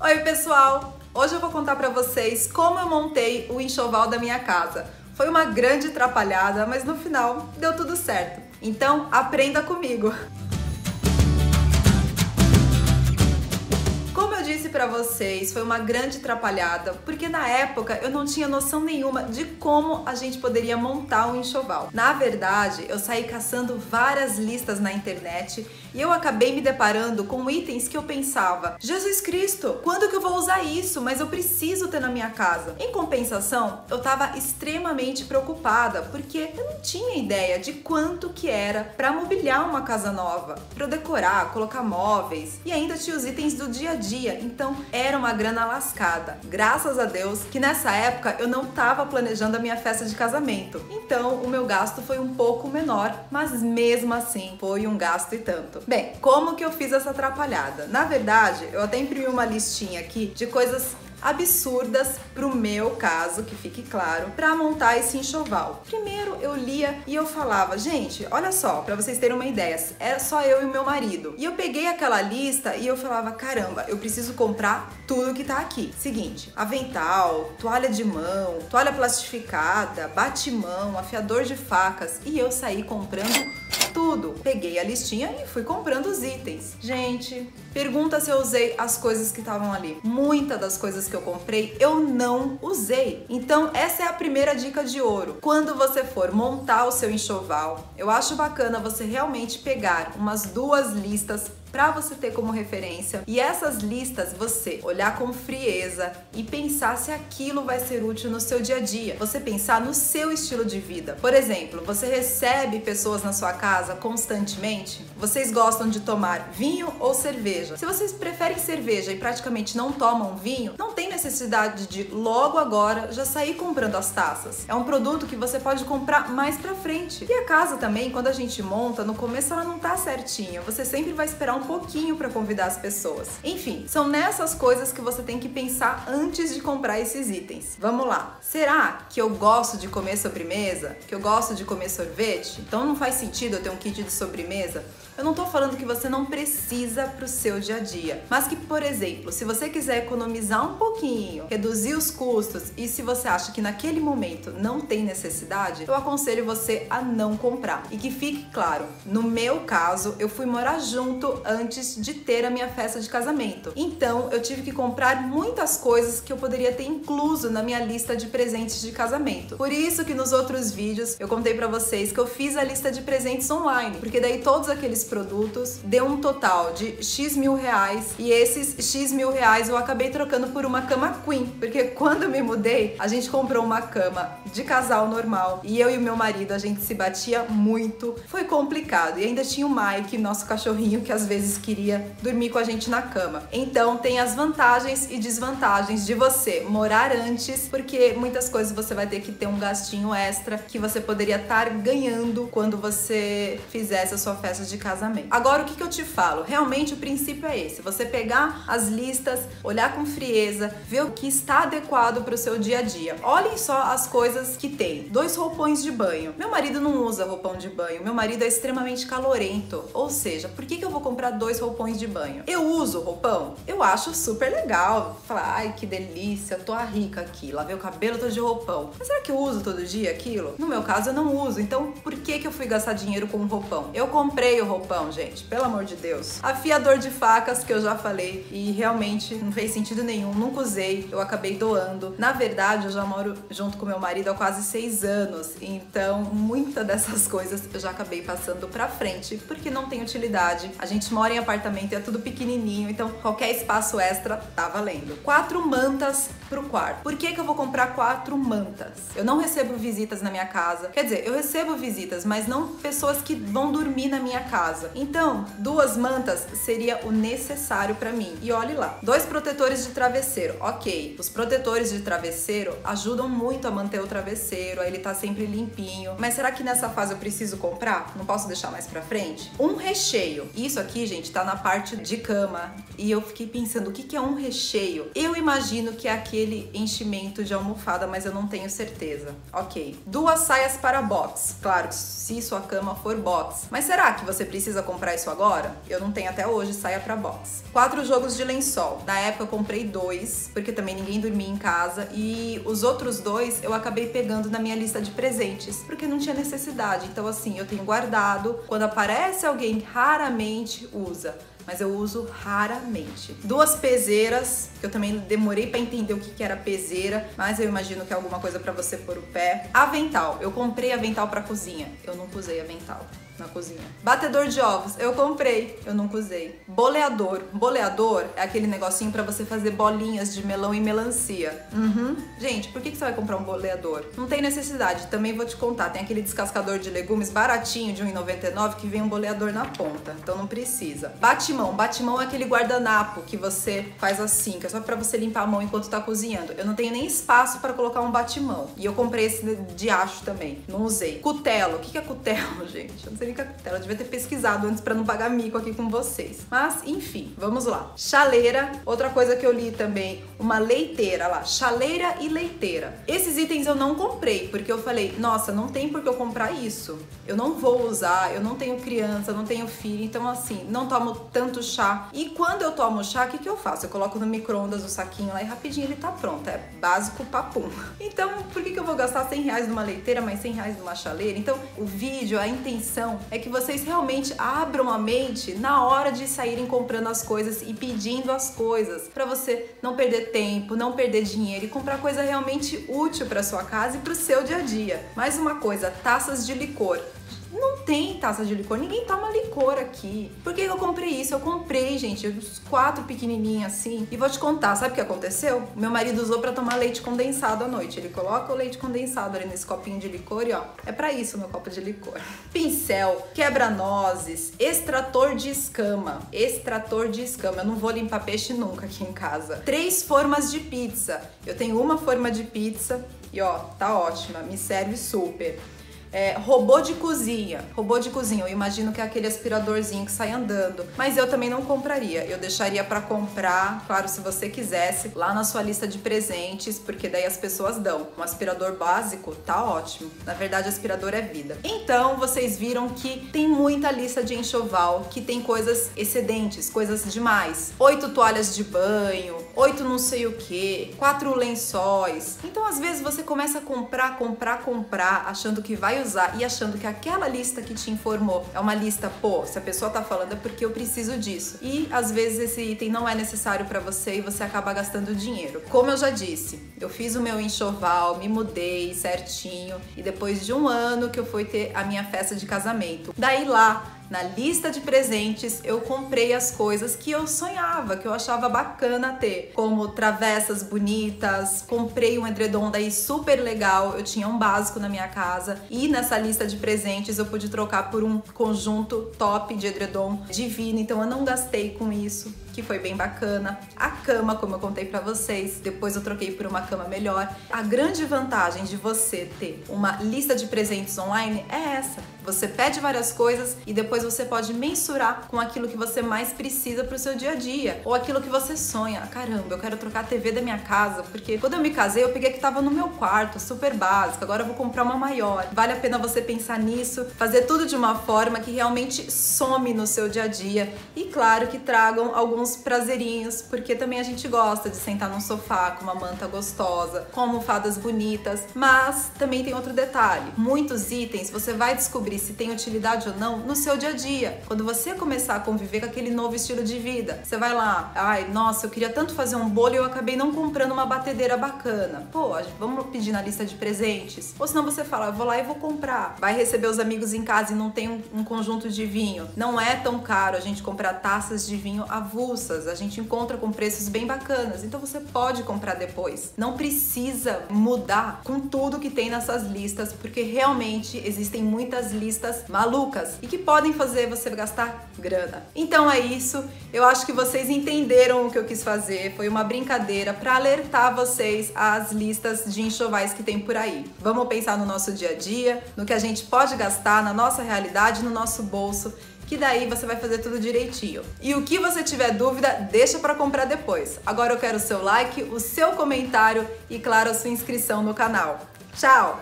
Oi pessoal, hoje eu vou contar para vocês como eu montei o enxoval da minha casa. Foi uma grande atrapalhada, mas no final deu tudo certo. Então aprenda comigo! Como eu disse para vocês, foi uma grande atrapalhada, porque na época eu não tinha noção nenhuma de como a gente poderia montar um enxoval. Na verdade, eu saí caçando várias listas na internet e eu acabei me deparando com itens que eu pensava: Jesus Cristo, quando que eu vou usar isso? Mas eu preciso ter na minha casa. Em compensação, eu estava extremamente preocupada, porque eu não tinha ideia de quanto que era para mobiliar uma casa nova, para eu decorar, colocar móveis, e ainda tinha os itens do dia a dia, então era uma grana lascada. Graças a Deus que nessa época eu não estava planejando a minha festa de casamento, então o meu gasto foi um pouco menor, mas mesmo assim foi um gasto e tanto. Bem, como que eu fiz essa atrapalhada? Na verdade, eu até imprimi uma listinha aqui de coisas absurdas pro meu caso, que fique claro, para montar esse enxoval. Primeiro eu lia e eu falava: gente, olha só, para vocês terem uma ideia, era só eu e o meu marido. E eu peguei aquela lista e eu falava: caramba, eu preciso comprar tudo que tá aqui. Seguinte: avental, toalha de mão, toalha plastificada, batimão, afiador de facas. E eu saí comprando tudo. Peguei a listinha e fui comprando os itens. Gente, pergunta se eu usei as coisas que estavam ali. Muitas das coisas que eu comprei eu não usei. Então essa é a primeira dica de ouro. Quando você for montar o seu enxoval, eu acho bacana você realmente pegar umas duas listas para você ter como referência, e essas listas você olhar com frieza e pensar se aquilo vai ser útil no seu dia a dia. Você pensar no seu estilo de vida. Por exemplo, você recebe pessoas na sua casa constantemente? Vocês gostam de tomar vinho ou cerveja? Se vocês preferem cerveja e praticamente não tomam vinho, não tem necessidade de logo agora já sair comprando as taças. É um produto que você pode comprar mais pra frente. E a casa também, quando a gente monta, no começo ela não tá certinha. Você sempre vai esperar um pouquinho para convidar as pessoas. Enfim, são nessas coisas que você tem que pensar antes de comprar esses itens. Vamos lá. Será que eu gosto de comer sobremesa? Que eu gosto de comer sorvete? Então não faz sentido eu ter um kit de sobremesa? Eu não tô falando que você não precisa pro seu dia a dia, mas que, por exemplo, se você quiser economizar um pouquinho, reduzir os custos, e se você acha que naquele momento não tem necessidade, eu aconselho você a não comprar. E que fique claro, no meu caso, eu fui morar junto antes de ter a minha festa de casamento. Então, eu tive que comprar muitas coisas que eu poderia ter incluso na minha lista de presentes de casamento. Por isso que nos outros vídeos eu contei pra vocês que eu fiz a lista de presentes online, porque daí todos aqueles produtos deu um total de X mil reais, e esses X mil reais eu acabei trocando por uma cama queen, porque quando eu me mudei, a gente comprou uma cama de casal normal, e eu e o meu marido, a gente se batia muito, foi complicado, e ainda tinha o Mike, nosso cachorrinho, que às vezes queria dormir com a gente na cama. Então tem as vantagens e desvantagens de você morar antes, porque muitas coisas você vai ter que ter um gastinho extra que você poderia estar ganhando quando você fizesse a sua festa de casamento. Agora, o que eu te falo? Realmente o princípio é esse: você pegar as listas, olhar com frieza, ver o que está adequado para o seu dia a dia. Olhem só as coisas que tem. 2 roupões de banho. Meu marido não usa roupão de banho. Meu marido é extremamente calorento. Ou seja, por que eu vou comprar 2 roupões de banho? Eu uso roupão? Eu acho super legal. Falar: ai, que delícia, tô rica aqui. Lavei o cabelo, tô de roupão. Mas será que eu uso todo dia aquilo? No meu caso, eu não uso. Então, por que eu fui gastar dinheiro com um roupão? Eu comprei o roupão. Gente, pelo amor de Deus. Afiador de facas, que eu já falei, e realmente não fez sentido nenhum, nunca usei, eu acabei doando. Na verdade, eu já moro junto com meu marido há quase 6 anos, então muitas dessas coisas eu já acabei passando pra frente, porque não tem utilidade. A gente mora em apartamento e é tudo pequenininho, então qualquer espaço extra tá valendo. 4 mantas pro quarto. Por que eu vou comprar 4 mantas? Eu não recebo visitas na minha casa, quer dizer, eu recebo visitas, mas não pessoas que vão dormir na minha casa. Então, 2 mantas seria o necessário pra mim. E olhe lá. 2 protetores de travesseiro. Ok, os protetores de travesseiro ajudam muito a manter o travesseiro, aí ele tá sempre limpinho. Mas será que nessa fase eu preciso comprar? Não posso deixar mais pra frente? Um recheio. Isso aqui, gente, tá na parte de cama. E eu fiquei pensando, o que é um recheio? Eu imagino que é aquele enchimento de almofada, mas eu não tenho certeza. Ok. 2 saias para box. Claro, se sua cama for box. Mas será que você precisa Precisa comprar isso agora? Eu não tenho até hoje, saia pra box. 4 jogos de lençol. Na época eu comprei 2, porque também ninguém dormia em casa. E os outros 2 eu acabei pegando na minha lista de presentes, porque não tinha necessidade. Então assim, eu tenho guardado. Quando aparece alguém, raramente usa. Mas eu uso raramente. 2 peseiras, que eu também demorei pra entender o que era peseira, mas eu imagino que é alguma coisa pra você pôr o pé. Avental, eu comprei avental pra cozinha, eu nunca usei avental na cozinha. Batedor de ovos, eu comprei, eu nunca usei. Boleador, boleador é aquele negocinho pra você fazer bolinhas de melão e melancia. Gente, por que você vai comprar um boleador? Não tem necessidade, também vou te contar, tem aquele descascador de legumes baratinho de R$1,99 que vem um boleador na ponta, então não precisa. Batimão, batimão é aquele guardanapo que você faz assim, que é só pra você limpar a mão enquanto tá cozinhando. Eu não tenho nem espaço pra colocar um batimão, e eu comprei esse de acho também, não usei. Cutelo, o que é cutelo, gente? Eu não sei. Ela devia ter pesquisado antes pra não pagar mico aqui com vocês. Mas, enfim, vamos lá. Chaleira, outra coisa que eu li também, uma leiteira, lá, chaleira e leiteira. Esses itens eu não comprei, porque eu falei, nossa, não tem por que eu comprar isso. Eu não vou usar, eu não tenho criança, não tenho filho, então assim, não tomo tanto chá. E quando eu tomo chá, o que que eu faço? Eu coloco no micro-ondas o saquinho lá e rapidinho ele tá pronto, é básico papum. Então, por que que eu vou gastar R$100 numa leiteira, mais R$100 numa chaleira? Então, o vídeo, a intenção é que vocês realmente abram a mente na hora de saírem comprando as coisas e pedindo as coisas, pra você não perder tempo, não perder dinheiro e comprar coisa realmente útil pra sua casa e pro seu dia a dia. Mais uma coisa, taças de licor. Não tem taça de licor, ninguém toma licor aqui. Por que eu comprei isso? Eu comprei, gente, uns 4 pequenininhos assim. E vou te contar, sabe o que aconteceu? Meu marido usou pra tomar leite condensado à noite. Ele coloca o leite condensado ali nesse copinho de licor e ó, é pra isso o meu copo de licor. Pincel, quebra-nozes, extrator de escama. Extrator de escama, eu não vou limpar peixe nunca aqui em casa. 3 formas de pizza. Eu tenho uma forma de pizza e ó, tá ótima, me serve super. Robô de cozinha. Robô de cozinha, eu imagino que é aquele aspiradorzinho que sai andando. Mas eu também não compraria. Eu deixaria pra comprar, claro, se você quisesse, lá na sua lista de presentes, porque daí as pessoas dão. Um aspirador básico tá ótimo. Na verdade, aspirador é vida. Então, vocês viram que tem muita lista de enxoval, que tem coisas excedentes, coisas demais. 8 toalhas de banho, 8 não sei o que, 4 lençóis. Então, às vezes, você começa a comprar, achando que vai usar e achando que aquela lista que te informou é uma lista, pô, se a pessoa tá falando é porque eu preciso disso. E às vezes esse item não é necessário pra você e você acaba gastando dinheiro. Como eu já disse, eu fiz o meu enxoval, me mudei certinho e depois de um ano que eu fui ter a minha festa de casamento. Daí lá, na lista de presentes, eu comprei as coisas que eu sonhava, que eu achava bacana ter, como travessas bonitas, comprei um edredom daí super legal, eu tinha um básico na minha casa e nessa lista de presentes eu pude trocar por um conjunto top de edredom divino, então eu não gastei com isso, que foi bem bacana. A cama, como eu contei pra vocês, depois eu troquei por uma cama melhor. A grande vantagem de você ter uma lista de presentes online é essa, você pede várias coisas e depois você pode mensurar com aquilo que você mais precisa pro seu dia a dia, ou aquilo que você sonha. Caramba, eu quero trocar a TV da minha casa, porque quando eu me casei eu peguei a que tava no meu quarto, super básica, agora eu vou comprar uma maior. Vale a pena você pensar nisso, fazer tudo de uma forma que realmente some no seu dia a dia e claro que tragam alguns prazerinhos, porque também a gente gosta de sentar num sofá com uma manta gostosa, com almofadas bonitas, mas também tem outro detalhe, muitos itens você vai descobrir se tem utilidade ou não no seu dia a dia, quando você começar a conviver com aquele novo estilo de vida. Você vai lá, ai, nossa, eu queria tanto fazer um bolo e eu acabei não comprando uma batedeira bacana. Pô, vamos pedir na lista de presentes? Ou senão você fala, eu vou lá e vou comprar. Vai receber os amigos em casa e não tem um conjunto de vinho. Não é tão caro a gente comprar taças de vinho avulsas, a gente encontra com preços bem bacanas, então você pode comprar depois. Não precisa mudar com tudo que tem nessas listas, porque realmente existem muitas listas malucas e que podem fazer você gastar grana. Então é isso, eu acho que vocês entenderam o que eu quis fazer, foi uma brincadeira para alertar vocês às listas de enxovais que tem por aí. Vamos pensar no nosso dia a dia, no que a gente pode gastar, na nossa realidade, no nosso bolso, que daí você vai fazer tudo direitinho. E o que você tiver dúvida, deixa para comprar depois. Agora eu quero o seu like, o seu comentário e claro, a sua inscrição no canal. Tchau!